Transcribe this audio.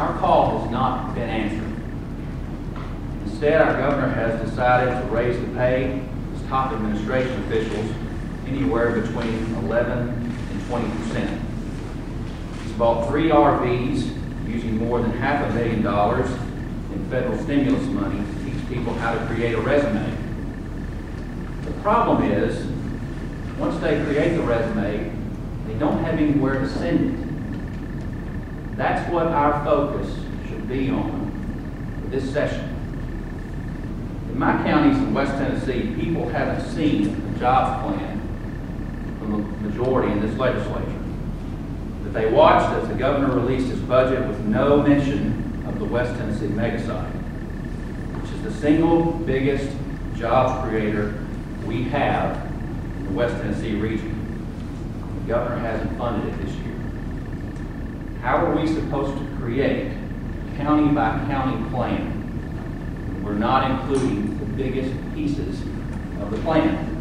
Our call has not been answered. Instead, our governor has decided to raise the pay of top administration officials anywhere between 11 and 20%. He's bought 3 RVs using more than $500,000 in federal stimulus money to teach people how to create a resume. The problem is, once they create the resume, they don't have anywhere to send it. That's what our focus should be on for this session. In my counties in West Tennessee, people haven't seen a jobs plan from the majority in this legislature. That they watched as the governor released his budget with no mention of the West Tennessee Megasite, which is the single biggest job creator we have in the West Tennessee region. The governor hasn't funded it this year. How are we supposed to create a county by county plan? We're not including the biggest pieces of the plan.